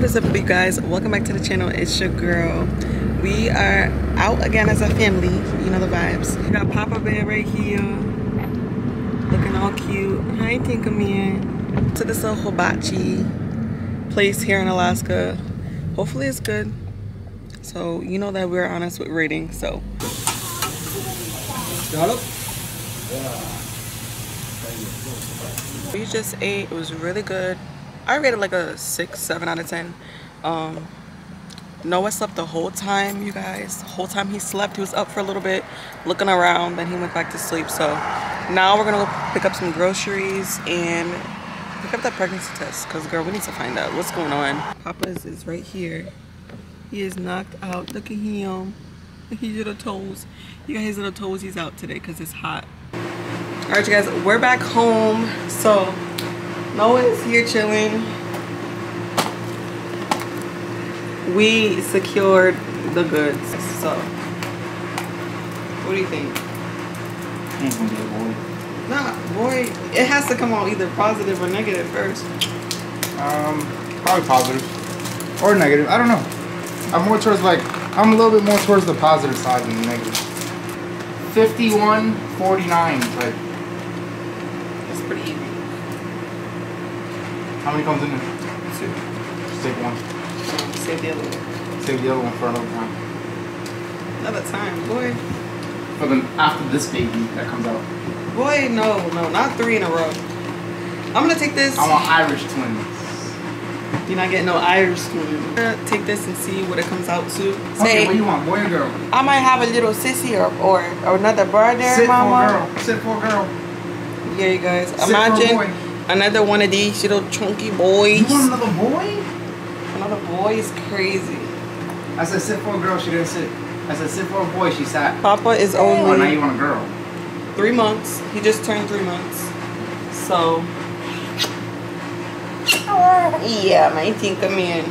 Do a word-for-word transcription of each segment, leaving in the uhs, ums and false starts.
What is up with you guys? Welcome back to the channel. It's your girl. We are out again as a family. You know the vibes. We got Papa Bear right here, looking all cute. Hi, Tinkamere. So this is a hibachi place here in Alaska. Hopefully it's good. So you know that we're honest with rating. So. Scallop? Yeah. We just ate. It was really good. I rated like a six, seven out of ten. Um, Noah slept the whole time, you guys. The whole time he slept, he was up for a little bit, looking around, then he went back to sleep. So now we're gonna go pick up some groceries and pick up that pregnancy test, because girl, we need to find out what's going on. Papa's is right here. He is knocked out. Look at him. His little toes. You got his little toes. He's out today because it's hot. All right, you guys, we're back home. So. Noah is here chilling. We secured the goods. So, what do you think? Can't go get void. Nah, void. It has to come on either positive or negative first. Um, probably positive or negative. I don't know. I'm more towards like I'm a little bit more towards the positive side than the negative. fifty-one forty-nine, but that's pretty easy. How many comes in there? Two. Just take one. Um, save the other one. Save the other one for another time. Another time, boy. But then after this baby that comes out. Boy, no, no, not three in a row. I'm gonna take this. I want Irish twins. You're not getting no Irish twins. I'm gonna take this and see what it comes out to. Say, okay, what do you want, boy or girl? I might have a little sissy or or, or another brother, sit mama. Sit for a girl. Sit for a girl. Yeah, you guys. Sit imagine. Another one of these little chunky boys. You want another boy? Another boy is crazy. I said sit for a girl, she didn't sit. I said sit for a boy, she sat. Papa is only. Oh, now you want a girl. Three months. He just turned three months. So. Yeah, my team come in.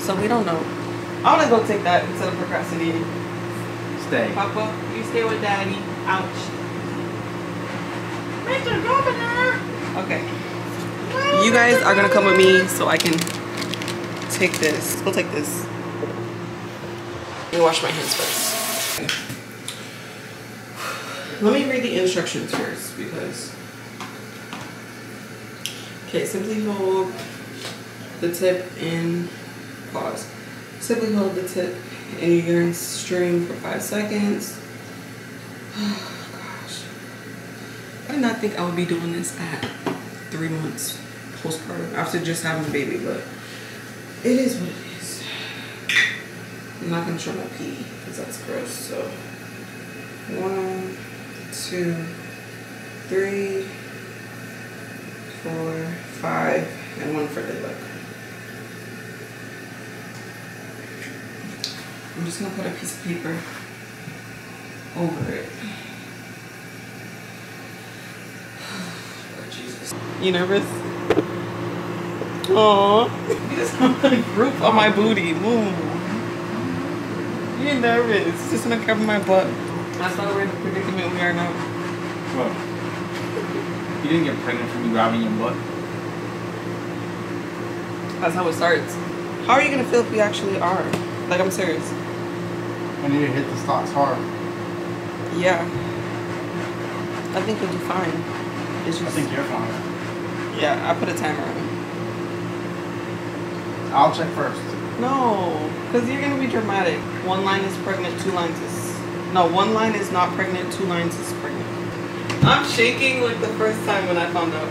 So we don't know. I'm gonna go take that instead of procrastinating. Stay. Papa, you stay with daddy. Ouch. Mister Governor! Okay, you guys are gonna come with me so I can take this. We'll take this. Let me wash my hands first. Let me read the instructions first because. Okay, simply hold the tip in. Pause. Simply hold the tip in your urine stream for five seconds. I did not think I would be doing this at three months postpartum after just having the baby, but it is what it is. I'm not gonna show my pee because that's gross. So one, two, three, four, five, and one for the look. I'm just gonna put a piece of paper over it. You nervous? Aww. You just have a group on my booty. Boom. You're nervous. Just gonna cover my butt. That's not the predicament we are now. What? You didn't get pregnant from me grabbing your butt? That's how it starts. How are you gonna feel if we actually are? Like, I'm serious. I need to hit the stocks hard. Yeah. I think we'll do fine. It's just, I think you're fine. Yeah, I put a timer on. I'll check first. No, because you're going to be dramatic. One line is pregnant, two lines is... No, one line is not pregnant, two lines is pregnant. I'm shaking like the first time when I found out.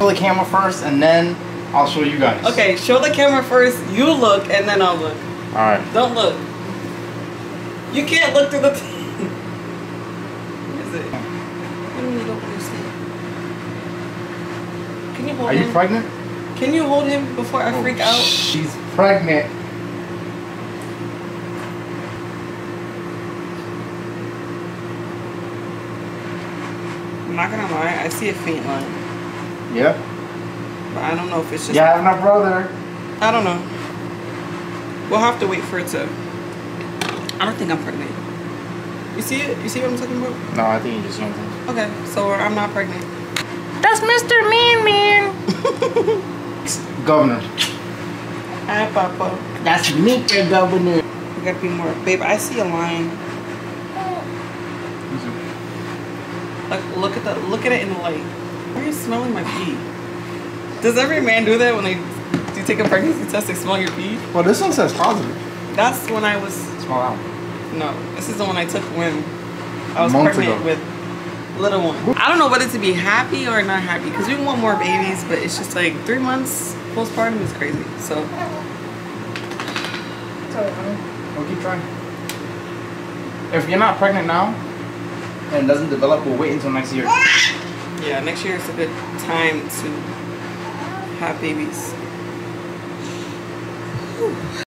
Show the camera first, and then I'll show you guys. Okay, show the camera first, you look, and then I'll look. Alright. Don't look. You can't look through the... What is it? I really don't understand. Can you hold Are you him? pregnant? Can you hold him before I oh, freak out? She's pregnant. I'm not gonna lie, I see a faint line. Yeah. But I don't know if it's just. Yeah, I'm not brother. I don't know. We'll have to wait for it to. I don't think I'm pregnant. You see it? You see what I'm talking about? No, I think you just don't think. Okay, so I'm not pregnant. That's Mister Mean Man. Governor. Hi, Papa. That's me, the governor. We gotta be more. Babe, I see a line. Like, look at the look at it in the light. Why are you smelling my pee? Does every man do that when they do you take a pregnancy test? They smell your pee. Well, this one says positive. That's when I was. Small out. No, this is the one I took when I was pregnant ago. With little one. I don't know whether to be happy or not happy because we want more babies, but it's just like three months postpartum is crazy. So. Sorry, we'll keep trying. If you're not pregnant now. And doesn't develop, we'll wait until next year. Yeah, next year is a good time to have babies. Whew.